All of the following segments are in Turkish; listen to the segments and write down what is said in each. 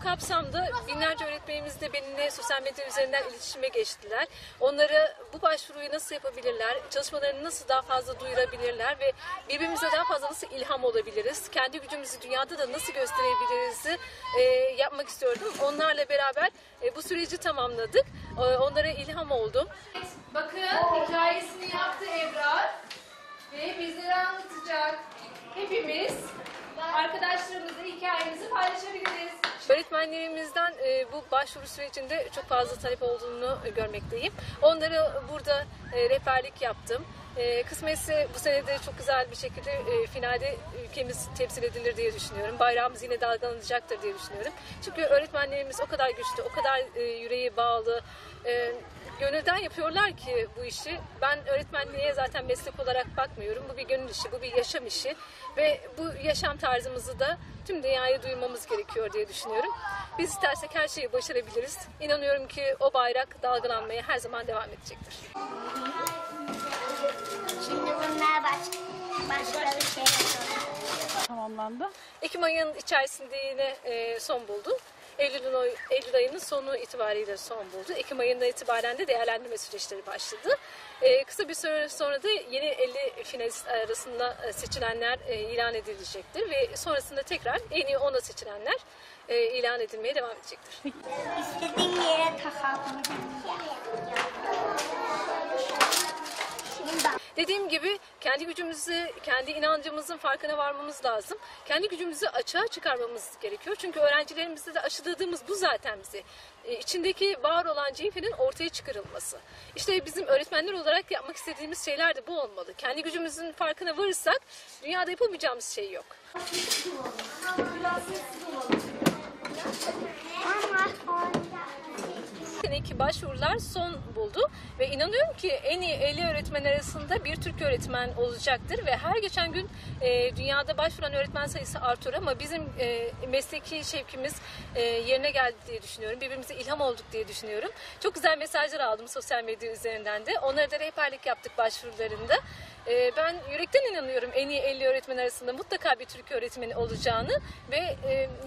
kapsamda binlerce öğretmenimiz de benimle sosyal medya üzerinden iletişime geçtiler. Onlara bu başvuruyu nasıl yapabilirler, çalışmalarını nasıl daha fazla duyurabilirler ve birbirimize daha fazla nasıl ilham olabiliriz, kendi gücümüzü dünyada da nasıl gösterebiliriz yapmak istiyordum. Onlarla beraber bu süreci tamamladık. Onlara ilham oldum. Bakın hikayesini yaptı Ebra ve bizlere anlatacak. Hepimiz arkadaşlarımızla hikayemizi paylaşabiliriz. Öğretmenlerimizden bu başvuru sürecinde çok fazla talep olduğunu görmekteyim. Onlara burada rehberlik yaptım. Kısmetse bu sene de çok güzel bir şekilde finalde ülkemiz temsil edilir diye düşünüyorum. Bayrağımız yine dalgalanacaktır diye düşünüyorum. Çünkü öğretmenlerimiz o kadar güçlü, o kadar yüreğe bağlı, gönülden yapıyorlar ki bu işi. Ben öğretmenliğe zaten meslek olarak bakmıyorum. Bu bir gönül işi, bu bir yaşam işi ve bu yaşam tarzımızı da tüm dünyaya duymamız gerekiyor diye düşünüyorum. Biz istersek her şeyi başarabiliriz. İnanıyorum ki o bayrak dalgalanmaya her zaman devam edecektir. Şimdi bunlar başka bir şey tamamlandı. Ekim ayının içerisinde yine son buldu. Eylül ayının sonu itibariyle son buldu. Ekim ayından itibaren de değerlendirme süreçleri başladı. Kısa bir süre sonra da yeni 50 finalist arasında seçilenler ilan edilecektir ve sonrasında tekrar en iyi 10'a seçilenler ilan edilmeye devam edecektir. İstediğin yere takalım. Dediğim gibi kendi gücümüzü, kendi inancımızın farkına varmamız lazım. Kendi gücümüzü açığa çıkarmamız gerekiyor. Çünkü öğrencilerimizde de aşıladığımız bu zaten bizi. İçindeki var olan cenfinin ortaya çıkarılması. İşte bizim öğretmenler olarak yapmak istediğimiz şeyler de bu olmalı. Kendi gücümüzün farkına varırsak dünyada yapamayacağımız şey yok. Ki başvurular son buldu ve inanıyorum ki en iyi 50 öğretmen arasında bir Türk öğretmen olacaktır ve her geçen gün dünyada başvuran öğretmen sayısı artıyor ama bizim mesleki şevkimiz yerine geldi diye düşünüyorum. Birbirimize ilham olduk diye düşünüyorum. Çok güzel mesajlar aldım sosyal medya üzerinden de. Onlara da rehberlik yaptık başvurularında. Ben yürekten inanıyorum en iyi 50 öğretmen arasında mutlaka bir Türk öğretmeni olacağını ve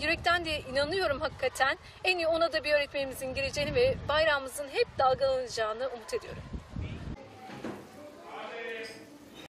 yürekten de inanıyorum hakikaten en iyi ona da bir öğretmenimizin gireceğini ve bayrağımızın hep dalgalanacağını umut ediyorum.